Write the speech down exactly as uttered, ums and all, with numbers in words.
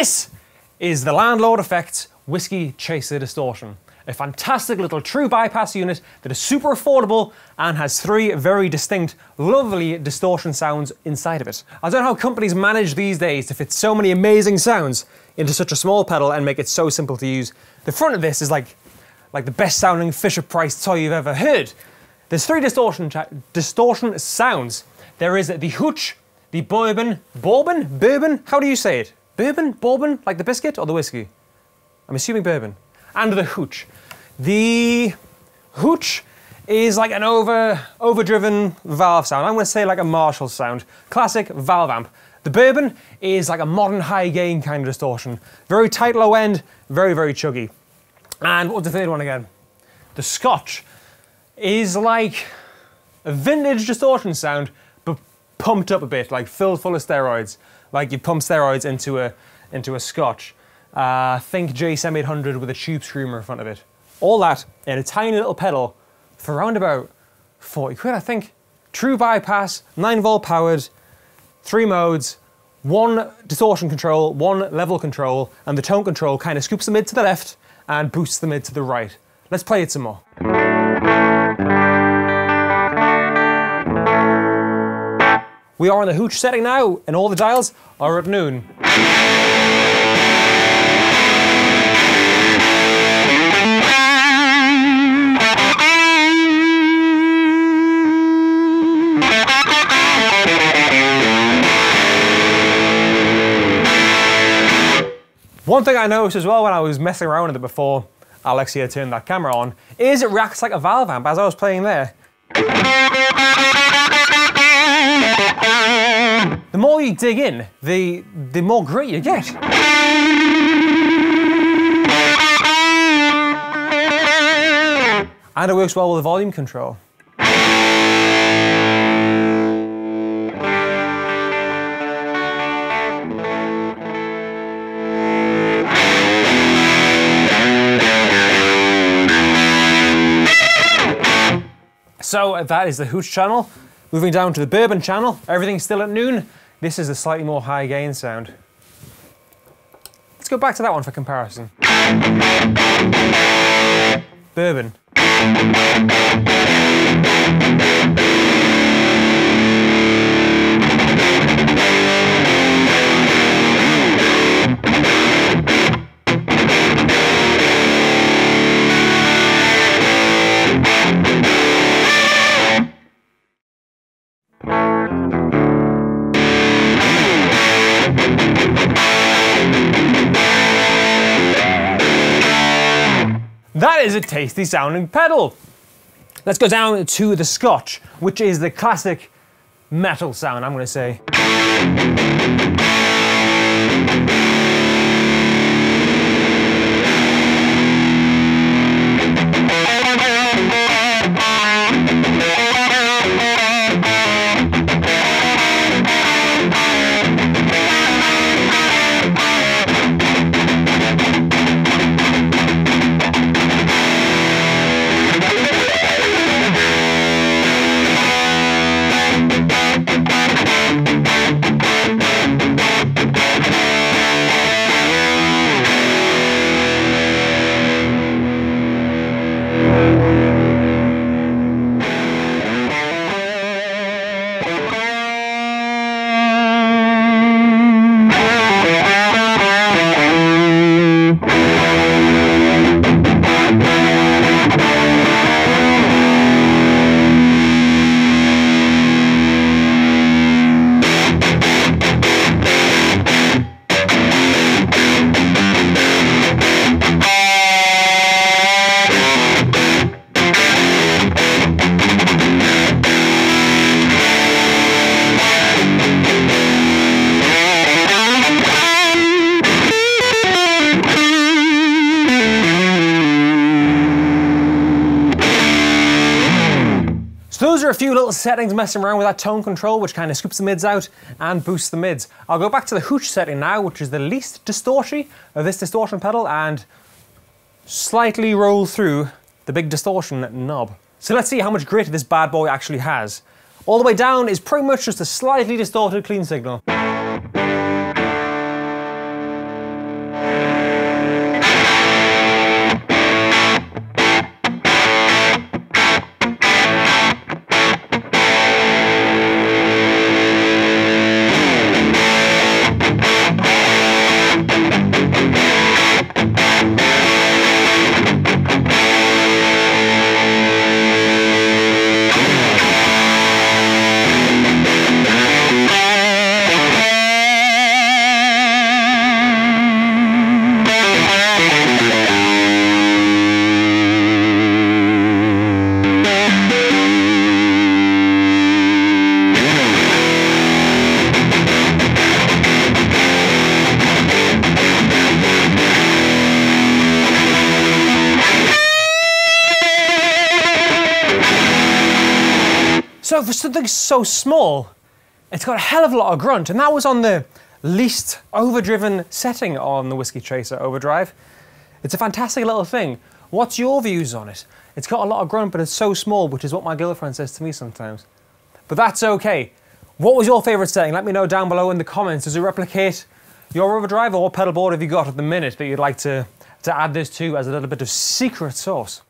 This is the Landlord Effects Whiskey Chaser Distortion, a fantastic little true bypass unit that is super affordable and has three very distinct, lovely distortion sounds inside of it. I don't know how companies manage these days to fit so many amazing sounds into such a small pedal and make it so simple to use. The front of this is like, like the best sounding Fisher-Price toy you've ever heard. There's three distortion, distortion sounds. There is the Hooch, the Bourbon, Bourbon? Bourbon? How do you say it? Bourbon? Bourbon? Like the biscuit or the whiskey? I'm assuming Bourbon. And the Hooch. The Hooch is like an over, overdriven valve sound. I'm going to say like a Marshall sound. Classic valve amp. The Bourbon is like a modern high gain kind of distortion. Very tight low end, very, very chuggy. And what was the third one again? The Scotch is like a vintage distortion sound, but pumped up a bit, like filled full of steroids. Like you pump steroids into a, into a Scotch. Uh, think J S M eight hundred with a Tube Screamer in front of it. All that in a tiny little pedal for around about forty quid, I think. True bypass, nine volt powered, three modes, one distortion control, one level control, and the tone control kind of scoops the mid to the left and boosts the mid to the right. Let's play it some more. We are on the Hooch setting now, and all the dials are at noon. One thing I noticed as well when I was messing around with it before Alexia turned that camera on is it reacts like a valve amp as I was playing there. The more you dig in, the, the more grit you get. And it works well with the volume control. So that is the Hooch channel. Moving down to the Bourbon channel, everything's still at noon. This is a slightly more high gain sound. Let's go back to that one for comparison. Bourbon. That is a tasty sounding pedal. Let's go down to the Scotch, which is the classic metal sound, I'm going to say. Those are a few little settings messing around with that tone control, which kind of scoops the mids out and boosts the mids. I'll go back to the Hooch setting now, which is the least distortion of this distortion pedal, and slightly roll through the big distortion knob. So let's see how much grit this bad boy actually has. All the way down is pretty much just a slightly distorted clean signal. So for something so small, it's got a hell of a lot of grunt, and that was on the least overdriven setting on the Whiskey Chaser Overdrive. It's a fantastic little thing. What's your views on it? It's got a lot of grunt, but it's so small, which is what my girlfriend says to me sometimes. But that's okay. What was your favorite setting? Let me know down below in the comments. Does it replicate your overdrive, or what pedal board have you got at the minute that you'd like to, to add this to as a little bit of secret sauce?